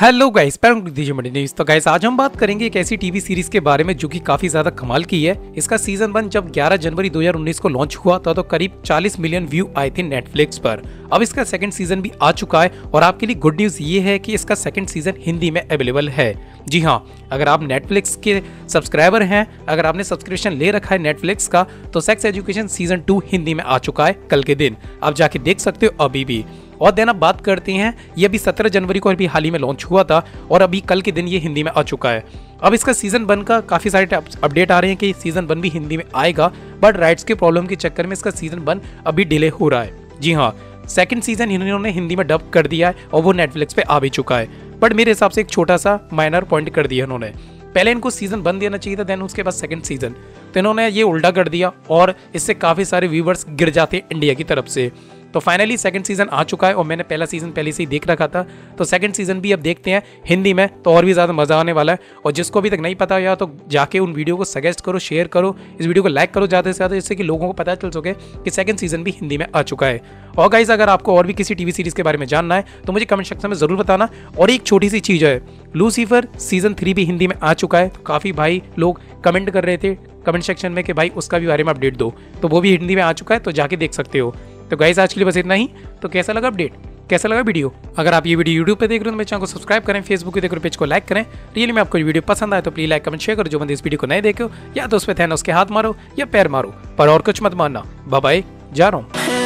Hello guys, news. तो guys आज हम बात करेंगे एक ऐसी टीवी सीरीज के बारे में जो कि काफी ज्यादा कमाल की है। इसका सीजन 1 जब 11 जनवरी 2019 को लॉन्च हुआ था तो करीब 40 मिलियन व्यू आए थे नेटफ्लिक्स पर। अब इसका सेकंड सीजन भी आ चुका है और आपके लिए गुड न्यूज ये है कि इसका सेकंड सीजन हिंदी में अवेलेबल है। जी हाँ, अगर आप नेटफ्लिक्स के सब्सक्राइबर हैं, अगर आपने सब्सक्रिप्शन ले रखा है नेटफ्लिक्स का, तो सेक्स एजुकेशन सीजन 2 हिंदी में आ चुका है। कल के दिन आप जाके देख सकते हो अभी भी। और देन आप बात करते हैं, ये अभी 17 जनवरी को अभी हाल ही में लॉन्च हुआ था और अभी कल के दिन ये हिंदी में आ चुका है। अब इसका सीजन 1 का काफ़ी सारे अपडेट आ रहे हैं कि सीजन 1 भी हिंदी में आएगा, बट राइट्स के प्रॉब्लम के चक्कर में इसका सीजन 1 अभी डिले हो रहा है। जी हाँ, सेकंड सीजन इन्होंने हिंदी में डब कर दिया है और वो नेटफ्लिक्स पे आ भी चुका है, बट मेरे हिसाब से एक छोटा सा माइनर पॉइंट कर दिया इन्होंने। पहले इनको सीजन 1 देना चाहिए था, देन उसके बाद सेकंड सीजन, तो इन्होंने ये उल्टा कर दिया और इससे काफ़ी सारे व्यूवर्स गिर जाते हैं इंडिया की तरफ से। तो फाइनली सेकंड सीजन आ चुका है और मैंने पहला सीजन पहले से ही देख रखा था, तो सेकंड सीजन भी अब देखते हैं हिंदी में, तो और भी ज़्यादा मज़ा आने वाला है। और जिसको अभी तक नहीं पता या तो जाके उन वीडियो को सजेस्ट करो, शेयर करो, इस वीडियो को लाइक करो ज़्यादा से ज़्यादा, जिससे कि लोगों को पता चल सके कि सेकंड सीजन भी हिंदी में आ चुका है। और गाइस, अगर आपको और भी किसी टीवी सीरीज़ के बारे में जानना है तो मुझे कमेंट सेक्शन में ज़रूर बताना। और एक छोटी सी चीज़ है, लूसीफर सीजन 3 भी हिंदी में आ चुका है। तो काफ़ी भाई लोग कमेंट कर रहे थे कमेंट सेक्शन में कि भाई उसका भी बारे में अपडेट दो, तो वो भी हिंदी में आ चुका है, तो जाके देख सकते हो। तो गाइस आज के लिए बस इतना ही। तो कैसा लगा अपडेट, कैसा लगा वीडियो? अगर आप ये वीडियो YouTube पे देख रहे हो तो मेरे चैनल को सब्सक्राइब करें, फेसबुक पे देख रहे हो पेज को लाइक करें। रियली में आपको वीडियो पसंद आए तो प्लीज लाइक कमेंट शेयर करो। जो बंदे इस वीडियो को नहीं देखे हो या तो उस पर थैनोस के हाथ मारो या पैर मारो, पर और कुछ मत मानना। बाय बाय, जा रहा हूँ।